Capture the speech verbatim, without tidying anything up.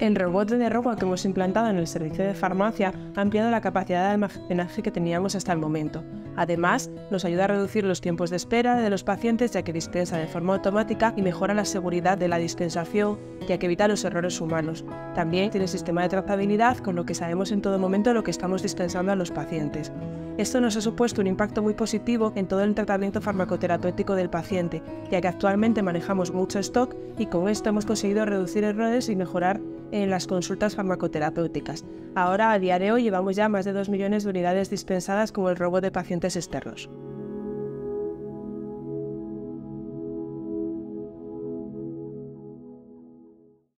El robot de Neuroba que hemos implantado en el servicio de farmacia ha ampliado la capacidad de almacenaje que teníamos hasta el momento. Además, nos ayuda a reducir los tiempos de espera de los pacientes, ya que dispensa de forma automática y mejora la seguridad de la dispensación, ya que evita los errores humanos. También tiene sistema de trazabilidad, con lo que sabemos en todo momento lo que estamos dispensando a los pacientes. Esto nos ha supuesto un impacto muy positivo en todo el tratamiento farmacoterapéutico del paciente, ya que actualmente manejamos mucho stock y con esto hemos conseguido reducir errores y mejorar en las consultas farmacoterapéuticas. Ahora, a día de hoy, llevamos ya más de dos millones de unidades dispensadas con el robot de pacientes externos.